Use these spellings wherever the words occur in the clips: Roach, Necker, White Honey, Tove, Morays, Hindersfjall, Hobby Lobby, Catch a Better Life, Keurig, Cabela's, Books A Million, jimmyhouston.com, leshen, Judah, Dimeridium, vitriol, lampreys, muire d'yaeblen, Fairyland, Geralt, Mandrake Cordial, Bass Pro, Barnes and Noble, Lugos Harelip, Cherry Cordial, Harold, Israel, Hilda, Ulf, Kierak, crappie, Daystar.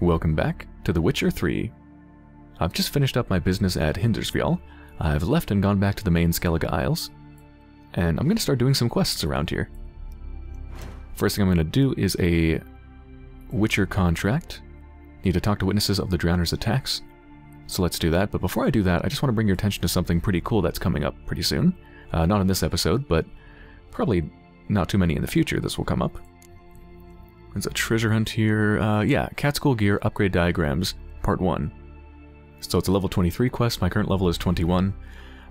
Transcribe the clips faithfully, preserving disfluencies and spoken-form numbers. Welcome back to The Witcher three. I've just finished up my business at Hindersfjall. I've left and gone back to the main Skellige Isles, and I'm going to start doing some quests around here. First thing I'm going to do is a Witcher contract. Need to talk to witnesses of the Drowner's attacks, so let's do that. But before I do that, I just want to bring your attention to something pretty cool that's coming up pretty soon. Uh, not in this episode, but probably not too many in the future this will come up. There's a treasure hunt here. Uh, yeah, Cat School Gear Upgrade Diagrams, Part one. So it's a level twenty-three quest, my current level is twenty-one.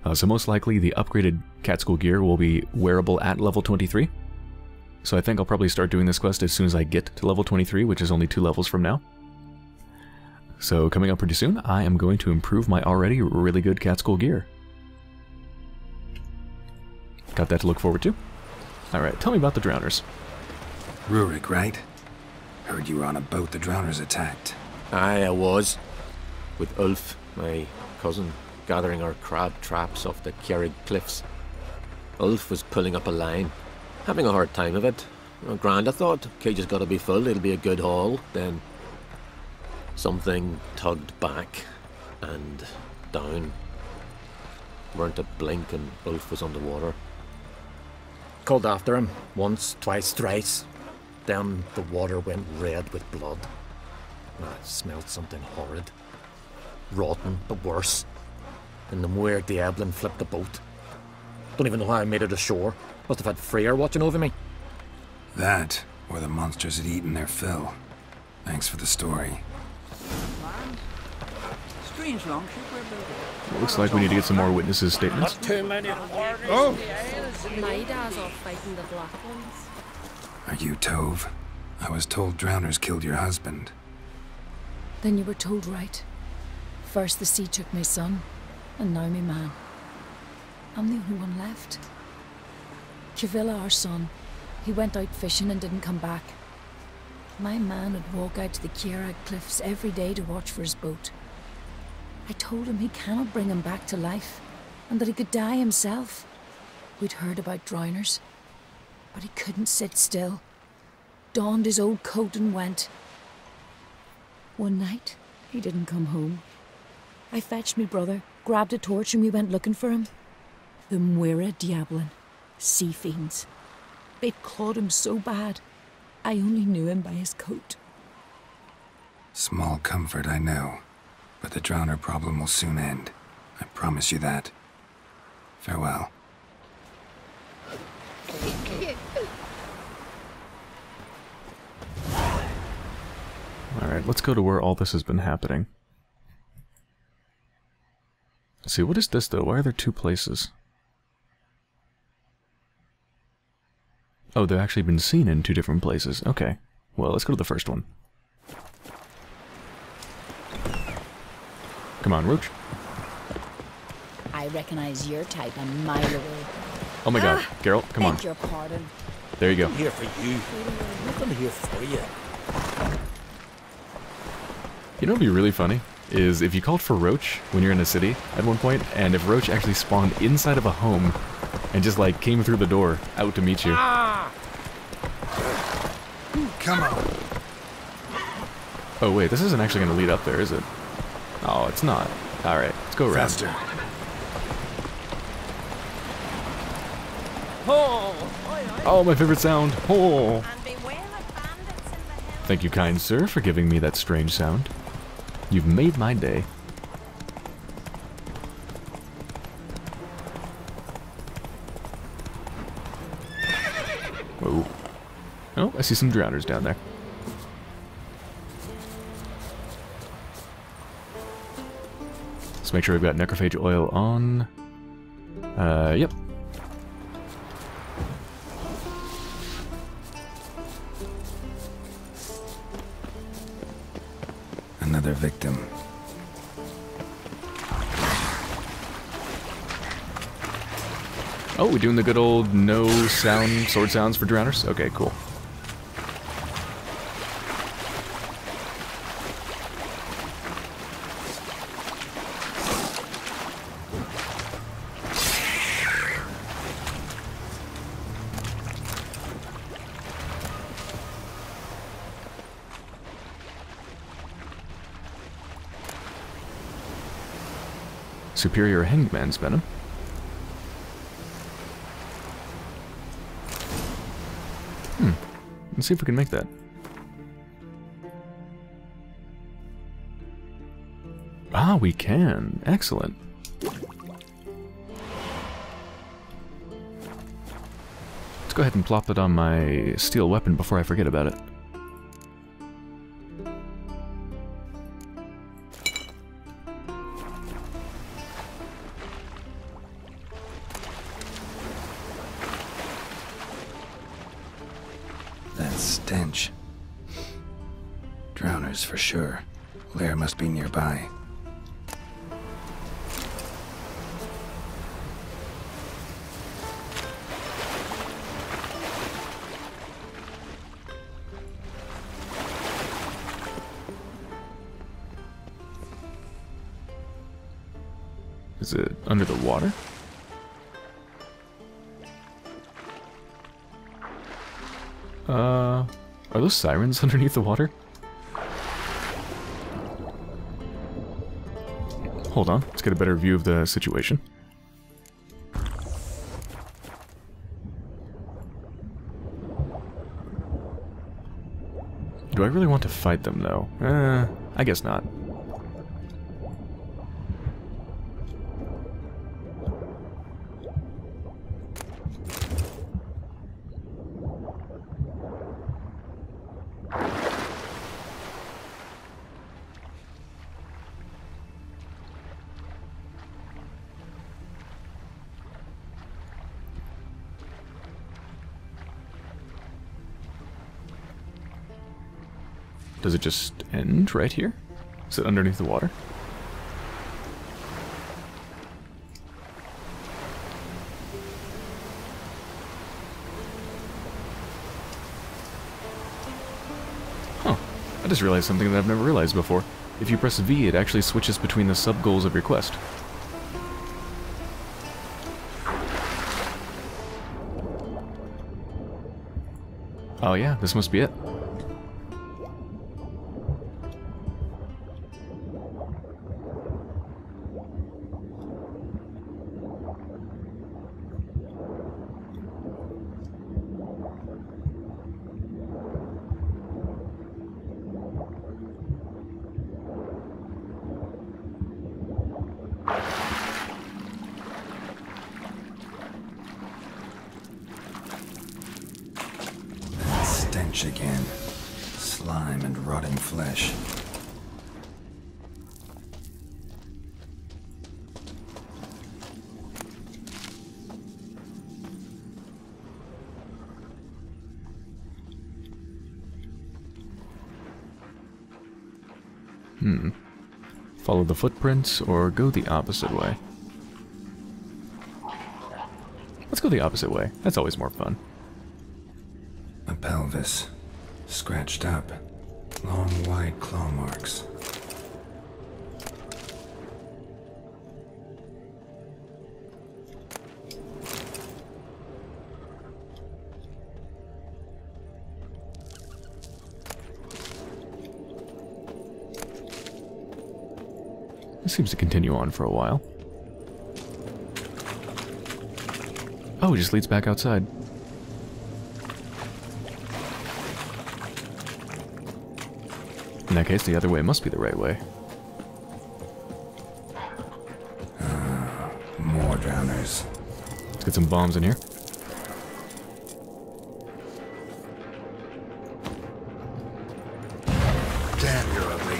Uh, so most likely the upgraded Cat School Gear will be wearable at level twenty-three. So I think I'll probably start doing this quest as soon as I get to level twenty-three, which is only two levels from now. So coming up pretty soon, I am going to improve my already really good Cat School Gear. Got that to look forward to. Alright, tell me about the Drowners. Keurig, right? Heard you were on a boat the Drowners attacked. Aye, I was. With Ulf, my cousin, gathering our crab traps off the Keurig cliffs. Ulf was pulling up a line, having a hard time of it. Grand, I thought. Cage's gotta be full, it'll be a good haul. Then something tugged back and down. Weren't a blink and Ulf was underwater. Called after him, once, twice, thrice. Then the water went red with blood. I smelled something horrid. Rotten, but worse. And the muire d'yaeblen flipped the boat. Don't even know how I made it ashore. Must have had Freyr watching over me. That, or the monsters had eaten their fill. Thanks for the story. It looks like we need to get some more witnesses' statements. Not too many warnings. Oh! Are you Tove? I was told Drowners killed your husband. Then you were told right. First the sea took my son, and now my man. I'm the only one left. Kivilla, our son, he went out fishing and didn't come back. My man would walk out to the Kierak cliffs every day to watch for his boat. I told him he cannot bring him back to life, and that he could die himself. We'd heard about Drowners, but he couldn't sit still. Donned his old coat and went. One night, he didn't come home. I fetched me brother, grabbed a torch and we went looking for him. The muire d'yaeblen, sea fiends. They'd clawed him so bad, I only knew him by his coat. Small comfort, I know. But the Drowner problem will soon end. I promise you that. Farewell. Alright, let's go to where all this has been happening. Let's see, what is this though? Why are there two places? Oh, they've actually been seen in two different places. Okay. Well, let's go to the first one. Come on, Roach. I recognize your type a mile away. Oh my God, ah, Geralt, come on. Your pardon. There you go. I'm here for you. I'm here for you. You know what'd be really funny is if you called for Roach when you're in a city at one point, and if Roach actually spawned inside of a home and just like came through the door out to meet you. Ah. Come on. Oh wait, this isn't actually going to lead up there, is it? Oh, it's not. Alright, let's go around. Faster. Oh, my favorite sound. Oh. Thank you, kind sir, for giving me that strange sound. You've made my day. Whoa. Oh, I see some Drowners down there. Let's make sure we've got necrophage oil on. Uh, yep. Another victim. Oh, we're doing the good old no sound, sword sounds for Drowners? Okay, cool. Superior Hanged Man's Venom. Hmm. Let's see if we can make that. Ah, we can. Excellent. Let's go ahead and plop it on my steel weapon before I forget about it. For sure. Lair must be nearby. Is it under the water? Uh, are those sirens underneath the water? Hold on, let's get a better view of the situation. Do I really want to fight them, though? Uh, I guess not. Does it just end right here? Is it underneath the water? Huh. I just realized something that I've never realized before. If you press V, it actually switches between the sub-goals of your quest. Oh yeah, this must be it. Again. Slime and rotting flesh. Hmm. Follow the footprints or go the opposite way? Let's go the opposite way. That's always more fun. Pelvis, scratched up, long wide claw marks. This seems to continue on for a while. Oh, it just leads back outside. In that case, the other way must be the right way. Uh, more drowners. Let's get some bombs in here. Damn, you're ugly.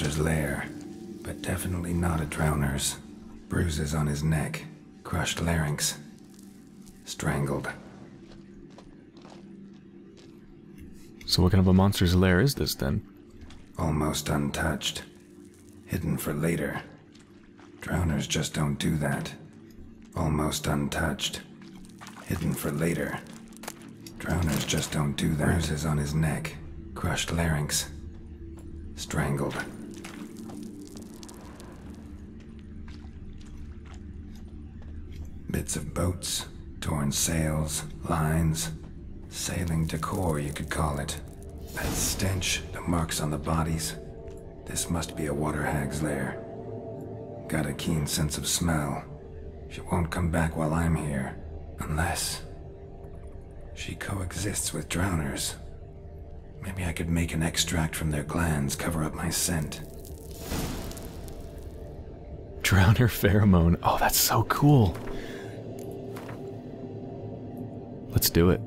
monster's lair, but definitely not a drowner's. Bruises on his neck, crushed larynx, strangled. So what kind of a monster's lair is this, then? Almost untouched. Hidden for later. Drowners just don't do that. Almost untouched. Hidden for later. Drowners just don't do that. Bruises on his neck, crushed larynx, strangled. Bits of boats, torn sails, lines. Sailing decor, you could call it. That stench, the marks on the bodies. This must be a water hag's lair. Got a keen sense of smell. She won't come back while I'm here, unless she coexists with drowners. Maybe I could make an extract from their glands, cover up my scent. Drowner Pheromone. Oh, that's so cool. Let's do it.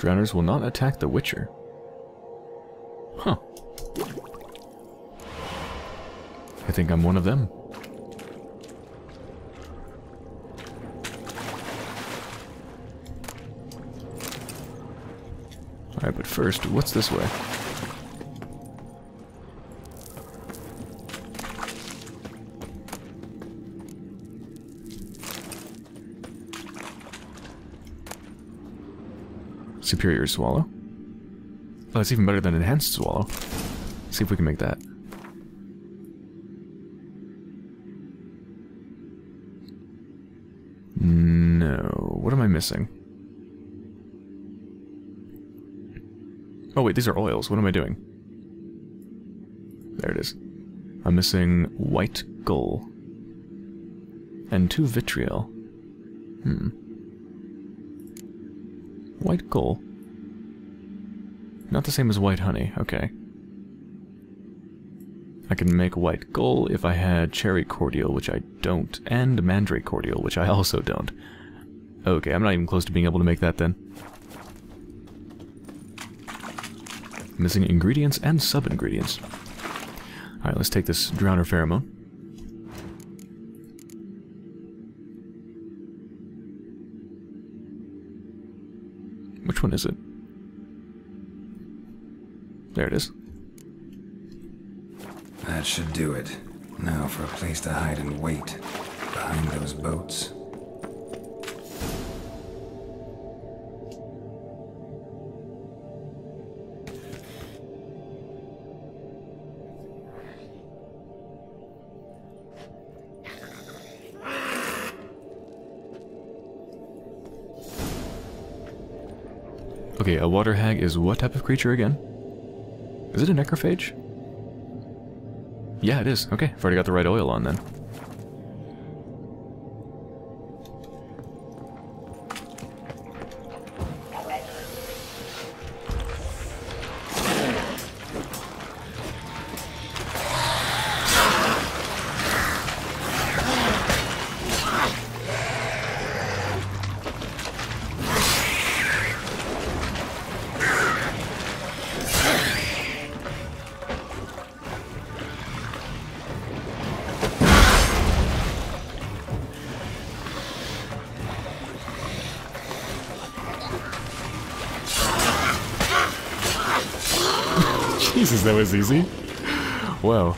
Drowners will not attack the Witcher. Huh. I think I'm one of them. Alright, but first, what's this way? Superior swallow. Oh, that's even better than enhanced swallow. Let's see if we can make that. No. What am I missing? Oh wait, these are oils. What am I doing? There it is. I'm missing White Gull. And two vitriol. Hmm. White Gull. Not the same as White Honey, okay. I can make White Gull if I had Cherry Cordial, which I don't, and Mandrake Cordial, which I also don't. Okay, I'm not even close to being able to make that then. Missing ingredients and sub-ingredients. Alright, let's take this Drowner Pheromone. Which one is it? There it is. That should do it. Now for a place to hide and wait. Behind those boats. Okay, a water hag is what type of creature again? Is it a necrophage? Yeah, it is. Okay, I've already got the right oil on then. Jesus, that was easy. Wow.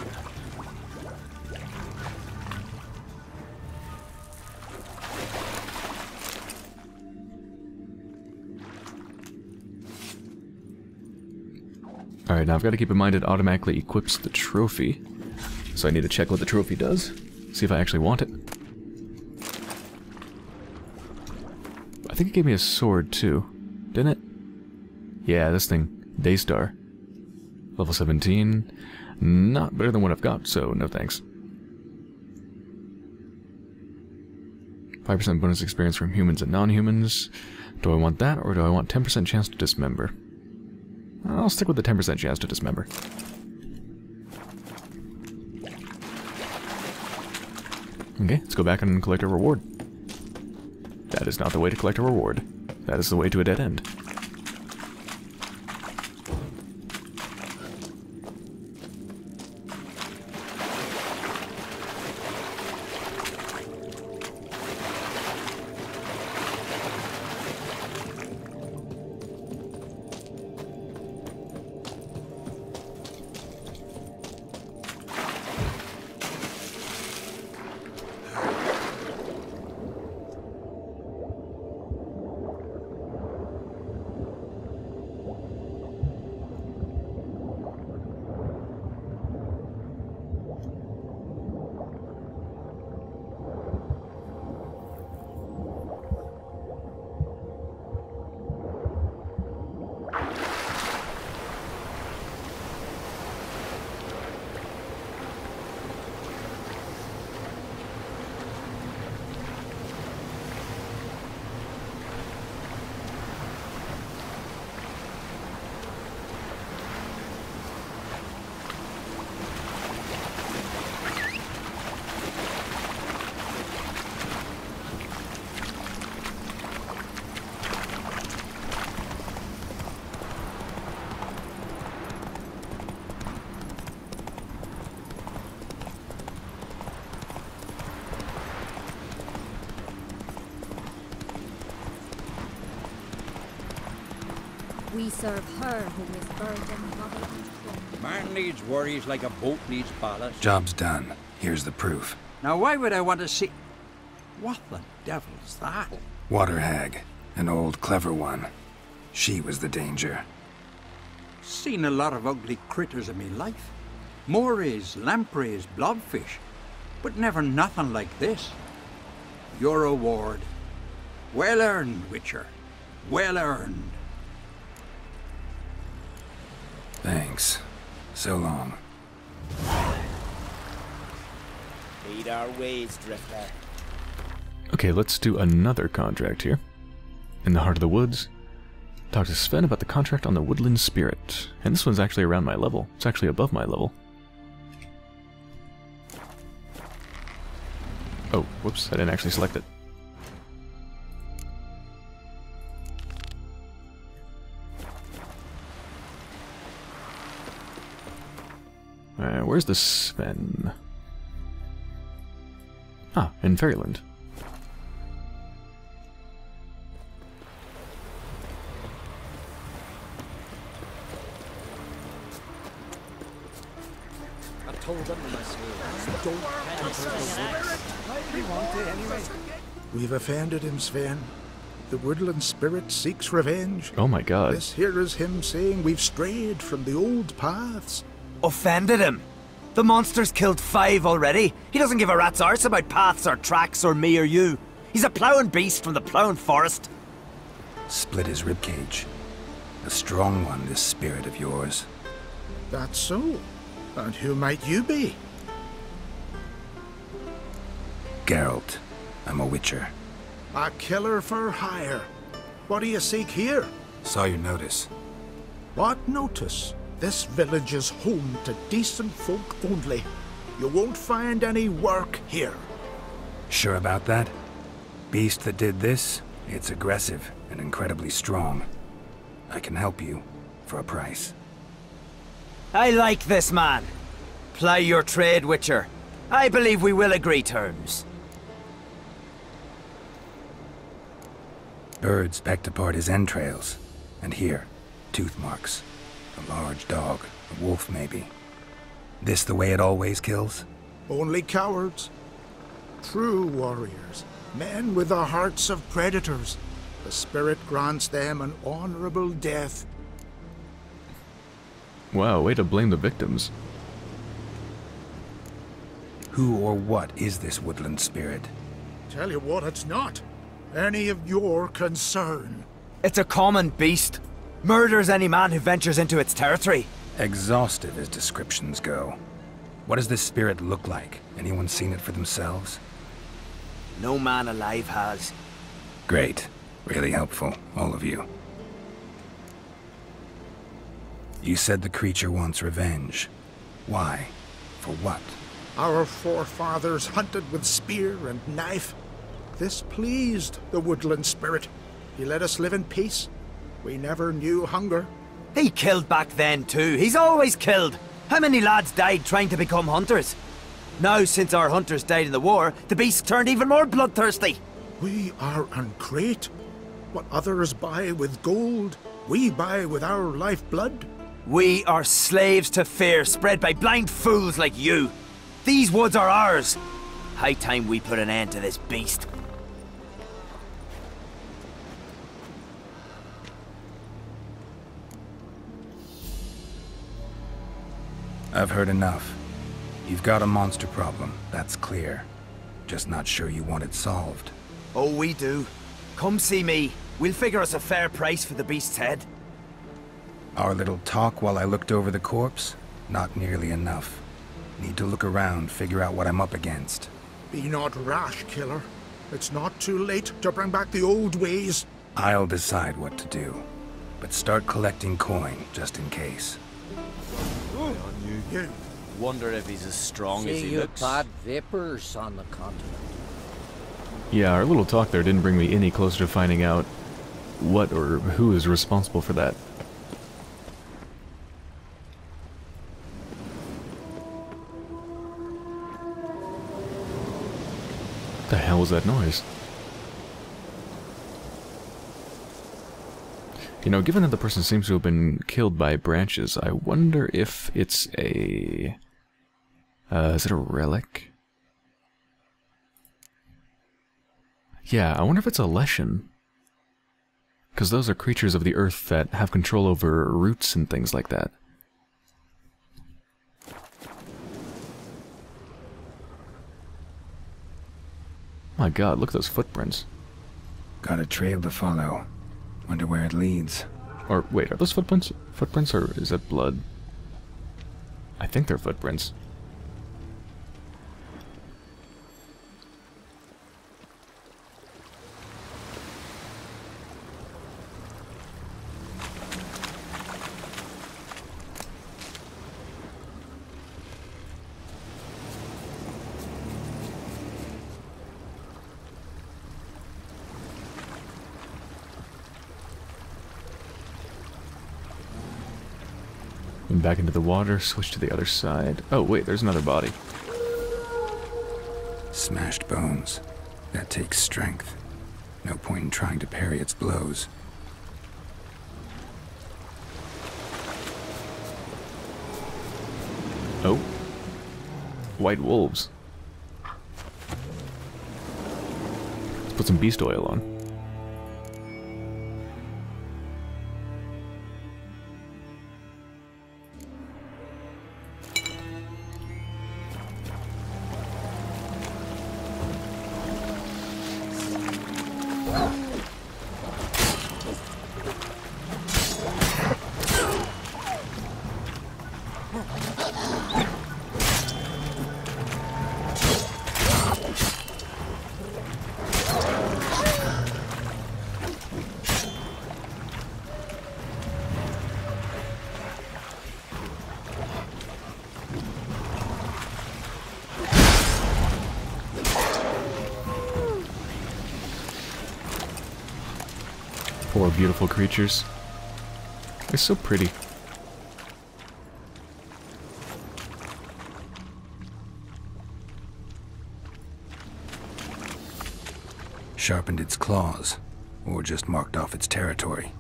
Alright, now I've got to keep in mind it automatically equips the trophy. So I need to check what the trophy does. See if I actually want it. I think it gave me a sword too, didn't it? Yeah, this thing. Daystar. Level seventeen, not better than what I've got, so no thanks. five percent bonus experience from humans and non-humans. Do I want that, or do I want ten percent chance to dismember? I'll stick with the ten percent chance to dismember. Okay, let's go back and collect a reward. That is not the way to collect a reward. That is the way to a dead end. We serve her who is burdened by the man needs worries like a boat needs ballast. Job's done. Here's the proof. Now why would I want to see... What the devil's that? Water Hag. An old, clever one. She was the danger. Seen a lot of ugly critters in me life. Morays, lampreys, blobfish. But never nothing like this. Your award. Well earned, Witcher. Well earned. Thanks. So long. Lead our ways, Drifter. Okay, let's do another contract here. In the heart of the woods. Talk to Sven about the contract on the Woodland Spirit. And this one's actually around my level. It's actually above my level. Oh, whoops, I didn't actually select it. Uh, where's the Sven? Ah, in Fairyland. I told them myself, don't panic. We want it anyway. We've offended him, Sven. The Woodland Spirit seeks revenge. Oh my god. This here is him saying we've strayed from the old paths. Offended him. The monster's killed five already. He doesn't give a rat's arse about paths or tracks or me or you. He's a ploughing beast from the ploughing forest. Split his ribcage. A strong one, this spirit of yours. That's so. And who might you be? Geralt. I'm a witcher. A killer for hire. What do you seek here? Saw your notice. What notice? This village is home to decent folk only. You won't find any work here. Sure about that? Beast that did this, it's aggressive and incredibly strong. I can help you for a price. I like this man. Ply your trade, Witcher. I believe we will agree terms. Birds pecked apart his entrails. And here, tooth marks. A large dog, a wolf maybe. This the way it always kills? Only cowards. True warriors, men with the hearts of predators. The spirit grants them an honorable death. Wow, way to blame the victims. Who or what is this Woodland Spirit? Tell you what, it's not any of your concern. It's a common beast. Murders any man who ventures into its territory. Exhaustive as descriptions go. What does this spirit look like? Anyone seen it for themselves? No man alive has. Great. Really helpful, all of you. You said the creature wants revenge. Why? For what? Our forefathers hunted with spear and knife. This pleased the Woodland Spirit. He let us live in peace. We never knew hunger. He killed back then too. He's always killed. How many lads died trying to become hunters? Now, since our hunters died in the war, the beast turned even more bloodthirsty. We are ungrate. What others buy with gold, we buy with our lifeblood. We are slaves to fear spread by blind fools like you. These woods are ours. High time we put an end to this beast. I've heard enough. You've got a monster problem, that's clear. Just not sure you want it solved. Oh, we do. Come see me. We'll figure us a fair price for the beast's head. Our little talk while I looked over the corpse? Not nearly enough. Need to look around, figure out what I'm up against. Be not rash, killer. It's not too late to bring back the old ways. I'll decide what to do. But start collecting coin, just in case. Ooh. You wonder if he's as strong See as he you looks. Pod vipers on the continent. Yeah, our little talk there didn't bring me any closer to finding out what or who is responsible for that. What the hell was that noise? You know, given that the person seems to have been killed by branches, I wonder if it's a... Uh, is it a relic? Yeah, I wonder if it's a leshen. Because those are creatures of the earth that have control over roots and things like that. My god, look at those footprints. Got a trail to follow. Wonder where it leads. Or wait, are those footprints? Footprints, or is it blood? I think they're footprints. Back into the water, switch to the other side. Oh wait, there's another body. Smashed bones. That takes strength. No point in trying to parry its blows. Oh. White wolves. Let's put some beast oil on. Poor beautiful creatures. They're so pretty. Sharpened its claws, or just marked off its territory.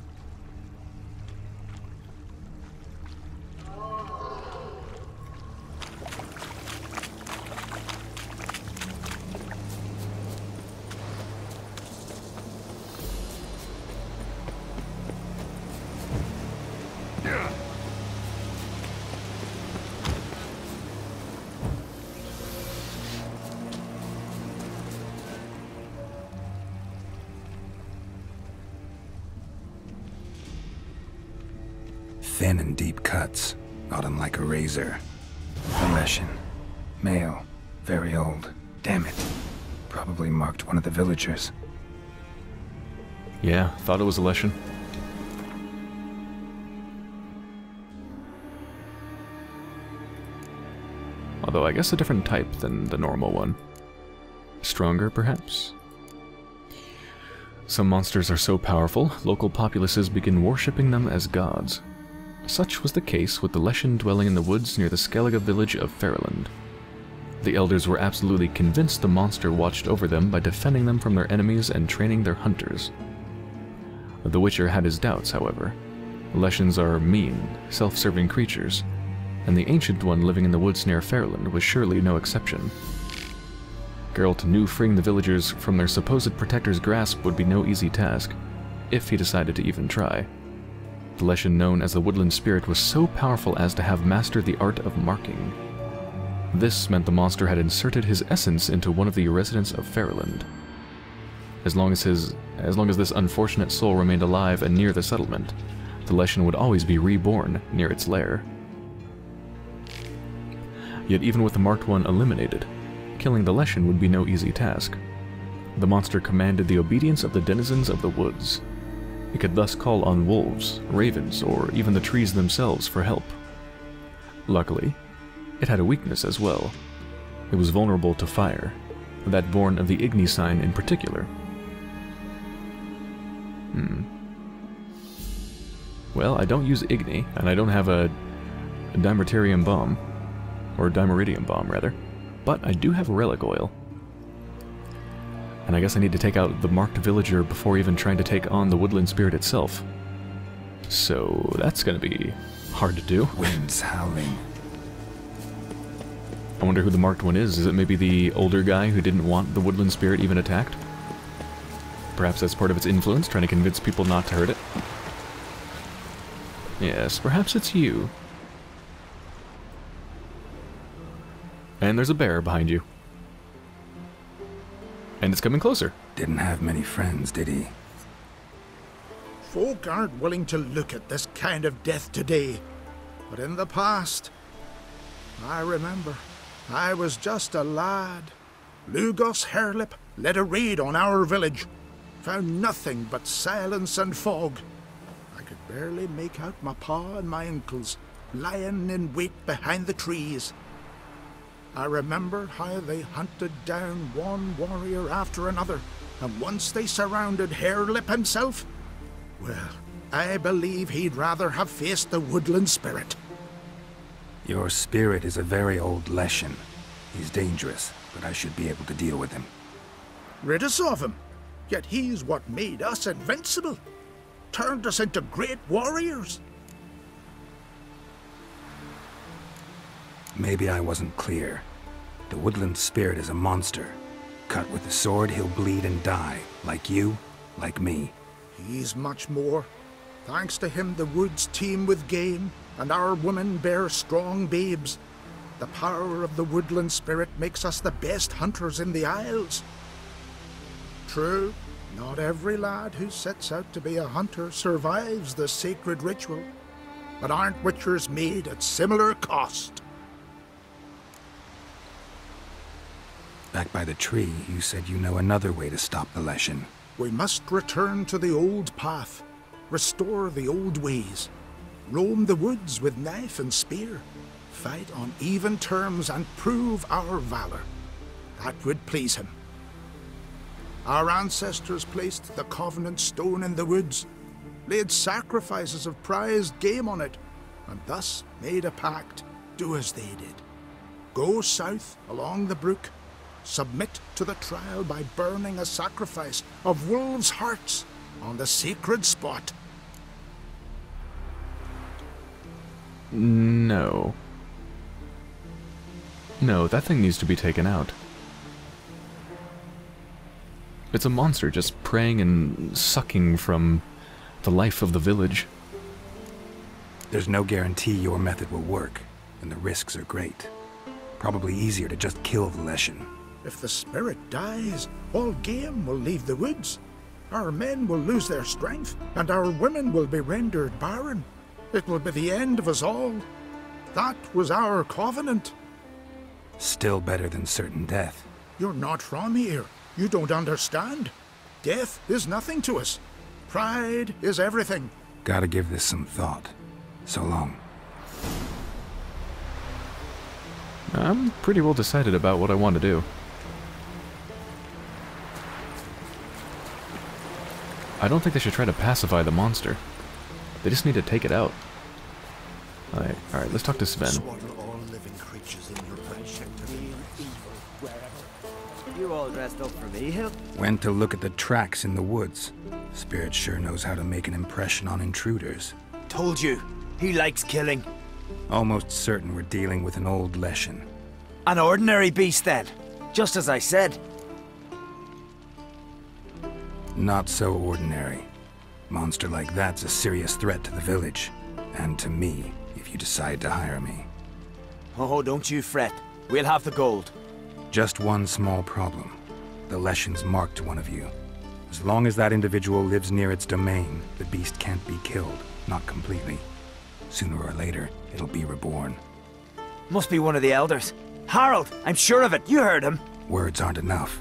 Thin and deep cuts, not unlike a razor. A leshen. Male. Very old. Damn it. Probably marked one of the villagers. Yeah, thought it was a leshen. Although I guess a different type than the normal one. Stronger, perhaps? Some monsters are so powerful, local populaces begin worshipping them as gods. Such was the case with the Leshen dwelling in the woods near the Skellige village of Fairyland. The elders were absolutely convinced the monster watched over them by defending them from their enemies and training their hunters. The Witcher had his doubts, however. Leshens are mean, self-serving creatures, and the ancient one living in the woods near Fairyland was surely no exception. Geralt knew freeing the villagers from their supposed protector's grasp would be no easy task, if he decided to even try. The Leshen known as the Woodland Spirit was so powerful as to have mastered the art of marking. This meant the monster had inserted his essence into one of the residents of Fairyland. As long as his, as long as this unfortunate soul remained alive and near the settlement, the Leshen would always be reborn near its lair. Yet even with the marked one eliminated, killing the Leshen would be no easy task. The monster commanded the obedience of the denizens of the woods. It could thus call on wolves, ravens, or even the trees themselves for help. Luckily, it had a weakness as well. It was vulnerable to fire, that born of the Igni sign in particular. Hmm. Well, I don't use Igni, and I don't have a, a Dimeridium bomb, or Dimeridium bomb rather. But I do have Relic Oil. And I guess I need to take out the marked villager before even trying to take on the Woodland Spirit itself. So that's gonna be hard to do. Wind's howling. I wonder who the marked one is. Is it maybe the older guy who didn't want the Woodland Spirit even attacked? Perhaps that's part of its influence, trying to convince people not to hurt it. Yes, perhaps it's you. And there's a bear behind you. And it's coming closer. Didn't have many friends, did he? Folk aren't willing to look at this kind of death today. But in the past, I remember, I was just a lad. Lugos Harelip led a raid on our village. Found nothing but silence and fog. I could barely make out my pa and my uncles, lying in wait behind the trees. I remember how they hunted down one warrior after another, and once they surrounded Harelip himself, well, I believe he'd rather have faced the Woodland Spirit. Your spirit is a very old Leshen. He's dangerous, but I should be able to deal with him. Rid us of him, yet he's what made us invincible, turned us into great warriors. Maybe I wasn't clear. The Woodland Spirit is a monster. Cut with the sword, he'll bleed and die, like you, like me. He's much more. Thanks to him, the woods teem with game, and our women bear strong babes. The power of the Woodland Spirit makes us the best hunters in the Isles. True, not every lad who sets out to be a hunter survives the sacred ritual, but aren't witchers made at similar cost? Back by the tree, you said you know another way to stop the Leshen. We must return to the old path, restore the old ways, roam the woods with knife and spear, fight on even terms and prove our valor. That would please him. Our ancestors placed the covenant stone in the woods, laid sacrifices of prized game on it, and thus made a pact, do as they did. Go south along the brook, submit to the trial by burning a sacrifice of wolves' hearts on the sacred spot. No. No, that thing needs to be taken out. It's a monster just preying and sucking from the life of the village. There's no guarantee your method will work, and the risks are great. Probably easier to just kill the Leshen. If the spirit dies, all game will leave the woods. Our men will lose their strength, and our women will be rendered barren. It will be the end of us all. That was our covenant. Still better than certain death. You're not from here. You don't understand. Death is nothing to us. Pride is everything. Gotta give this some thought. So long. I'm pretty well decided about what I want to do. I don't think they should try to pacify the monster. They just need to take it out. Alright, alright, let's talk to Sven. You all dressed up for me, Hill? Went to look at the tracks in the woods. Spirit sure knows how to make an impression on intruders. Told you, he likes killing. Almost certain we're dealing with an old leshen. An ordinary beast then, just as I said. Not so ordinary. Monster like that's a serious threat to the village. And to me, if you decide to hire me. Oh, don't you fret. We'll have the gold. Just one small problem. The leshen's marked one of you. As long as that individual lives near its domain, the beast can't be killed. Not completely. Sooner or later, it'll be reborn. Must be one of the elders. Harold, I'm sure of it. You heard him. Words aren't enough.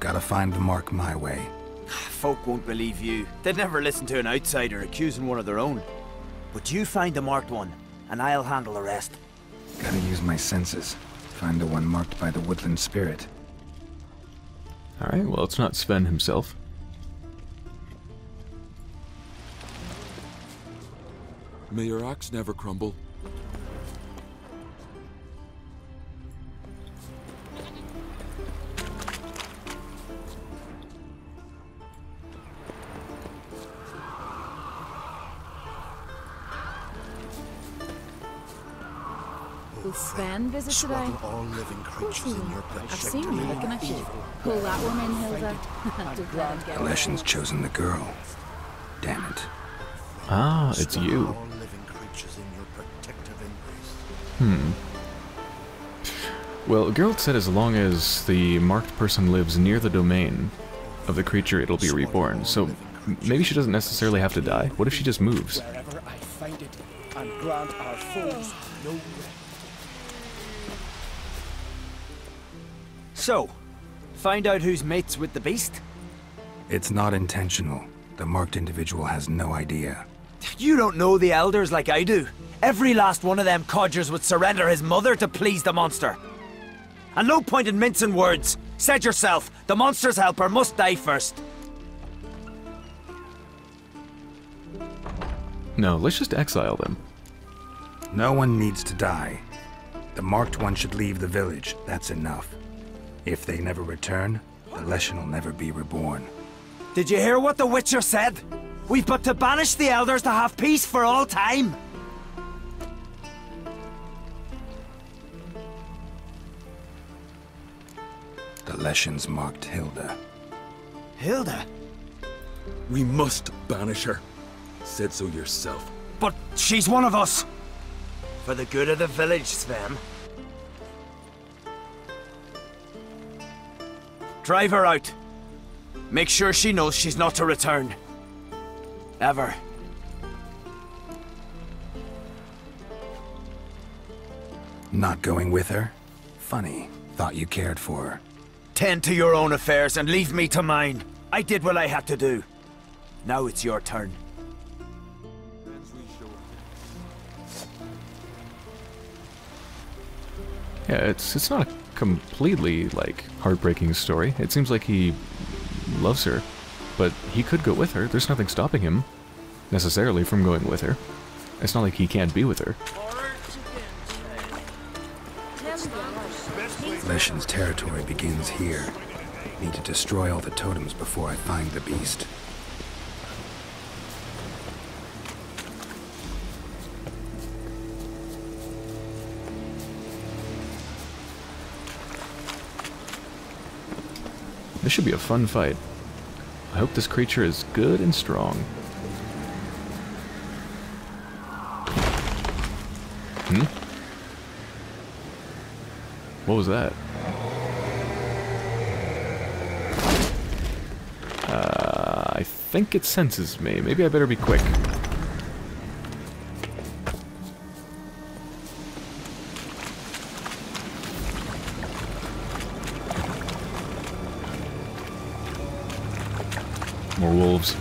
Gotta find the mark my way. Folk won't believe you. They'd never listen to an outsider accusing one of their own. But you find the marked one, and I'll handle the rest. Gotta use my senses. Find the one marked by the Woodland Spirit. Alright, well it's not Sven himself. May your axe never crumble. Will Sven visit today? I've seen you looking at you. Pull that woman, Hilda. The leshen's chosen the girl. Damn it. Ah, it's you. Hmm. Well, Geralt said as long as the marked person lives near the domain of the creature, it'll be reborn. So maybe she doesn't necessarily have to die. What if she just moves? So, find out who's mates with the beast? It's not intentional. The marked individual has no idea. You don't know the elders like I do. Every last one of them codgers would surrender his mother to please the monster. And no point in mincing words. Said yourself, the monster's helper must die first. No, let's just exile them. No one needs to die. The marked one should leave the village, that's enough. If they never return, the leshen will never be reborn. Did you hear what the Witcher said? We've but to banish the elders to have peace for all time. The leshen's marked Hilda. Hilda? We must banish her. Said so yourself. But she's one of us. For the good of the village, Sven. Drive her out. Make sure she knows she's not to return. Ever. Not going with her? Funny. Thought you cared for her. Tend to your own affairs and leave me to mine. I did what I had to do. Now it's your turn. Yeah, it's it's not a completely, like, heartbreaking story. It seems like he loves her, but he could go with her. There's nothing stopping him, necessarily, from going with her. It's not like he can't be with her. Leshen's territory begins here. Need to destroy all the totems before I find the beast. This should be a fun fight. I hope this creature is good and strong. Hmm? What was that? Uh, I think it senses me. Maybe I better be quick. More wolves.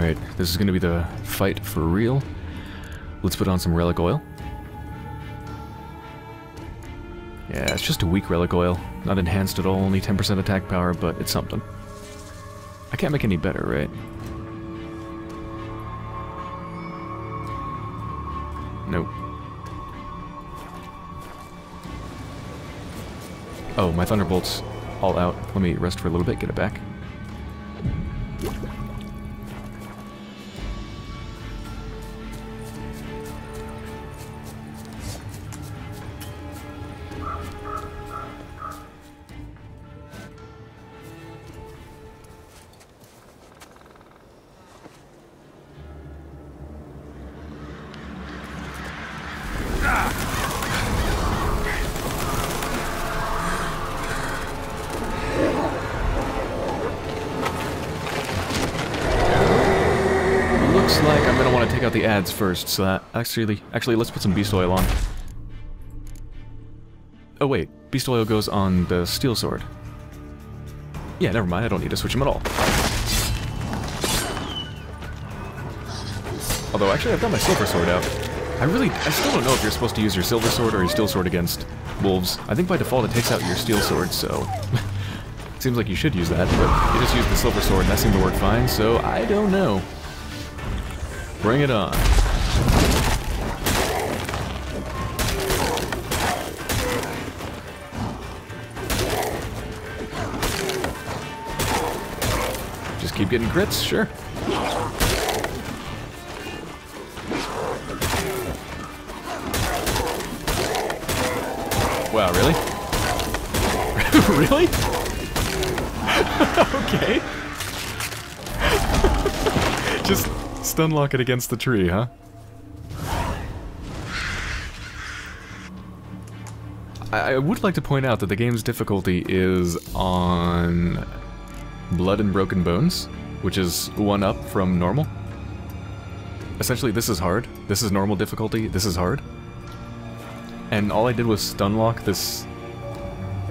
Alright, this is going to be the fight for real. Let's put on some Relic Oil. Yeah, it's just a weak Relic Oil. Not enhanced at all, only ten percent attack power, but it's something. I can't make any better, right? Nope. Oh, my Thunderbolt's all out. Let me rest for a little bit, get it back. The ads first, so that actually, actually, let's put some beast oil on. Oh wait, beast oil goes on the steel sword. Yeah, never mind. I don't need to switch them at all. Although, actually, I've got my silver sword out. I really, I still don't know if you're supposed to use your silver sword or your steel sword against wolves. I think by default it takes out your steel sword, so it seems like you should use that. But you just used the silver sword, and that seemed to work fine. So I don't know. Bring it on. Just keep getting crits, sure. Wow, really? Really? Okay. Just stunlock it against the tree, huh? I, I would like to point out that the game's difficulty is on Blood and Broken Bones, which is one up from normal. Essentially, this is hard. This is normal difficulty. This is hard. And all I did was stunlock this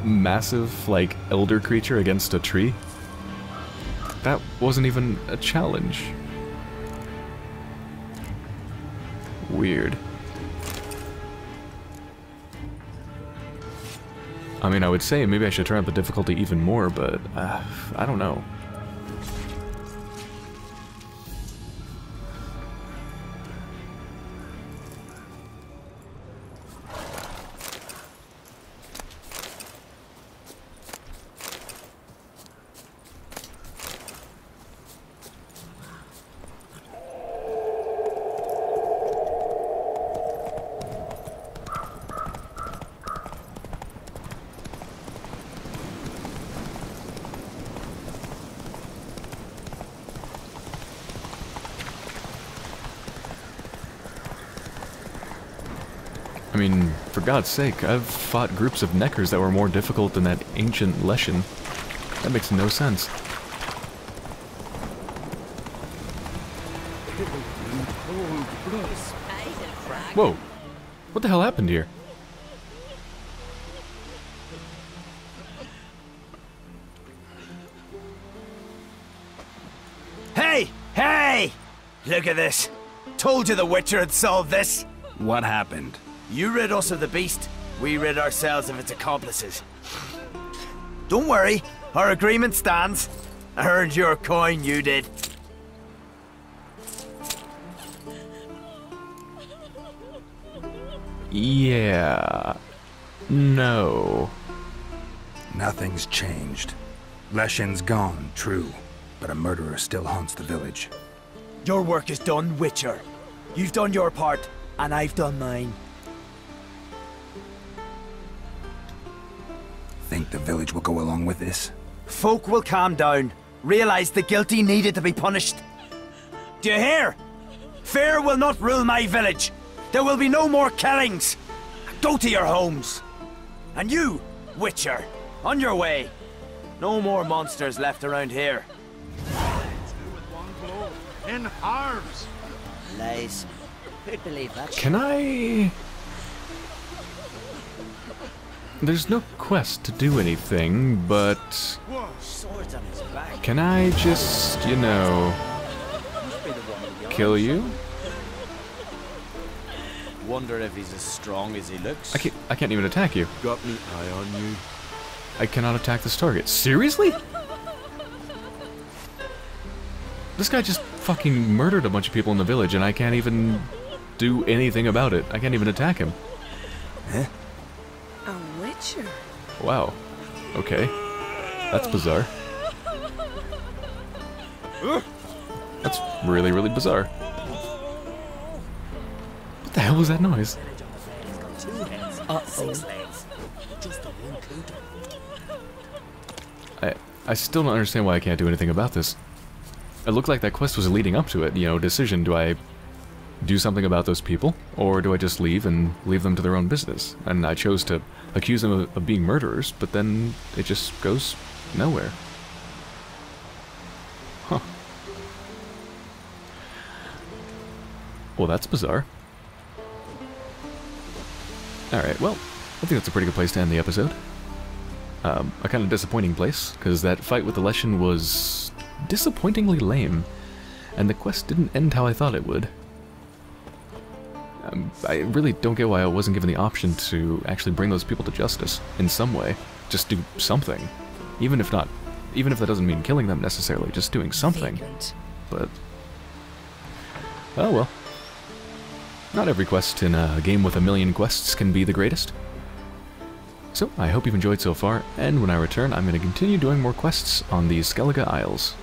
massive, like, elder creature against a tree. That wasn't even a challenge. Weird. I mean, I would say maybe I should turn up the difficulty even more, but uh, I don't know. I mean, for God's sake, I've fought groups of neckers that were more difficult than that ancient leshen. That makes no sense. Whoa! What the hell happened here? Hey! Hey! Look at this! Told you the Witcher had solved this! What happened? You rid us of the beast, we rid ourselves of its accomplices. Don't worry, our agreement stands. I earned your coin, you did. Yeah... no... Nothing's changed. Leshen's gone, true, but a murderer still haunts the village. Your work is done, Witcher. You've done your part, and I've done mine. Think the village will go along with this? Folk will calm down, realize the guilty needed to be punished. Do you hear? Fear will not rule my village. There will be no more killings. Go to your homes. And you, Witcher, on your way. No more monsters left around here. In arms. Lies. Who'd believe that? Can I? There's no quest to do anything, but... can I just, you know... kill you. Wonder if he's as strong as he looks. I can't, I can't even attack you. Got me eye on you. I cannot attack this target. Seriously? This guy just fucking murdered a bunch of people in the village and I can't even do anything about it. I can't even attack him. Huh? A witcher. Wow. Okay. That's bizarre. That's really, really bizarre. What the hell was that noise? Uh-oh. I, I still don't understand why I can't do anything about this. It looked like that quest was leading up to it, you know, decision, do I do something about those people, or do I just leave and leave them to their own business? And I chose to accuse them of, of being murderers, but then it just goes nowhere. Huh. Well, that's bizarre. Alright, well, I think that's a pretty good place to end the episode. Um, a kind of disappointing place, because that fight with the Leshen was disappointingly lame, and the quest didn't end how I thought it would. Um, I really don't get why I wasn't given the option to actually bring those people to justice in some way. Just do something. Even if not, even if that doesn't mean killing them necessarily, just doing something. But, oh well. Not every quest in a game with a million quests can be the greatest. So, I hope you've enjoyed so far, and when I return, I'm going to continue doing more quests on the Skellige Isles.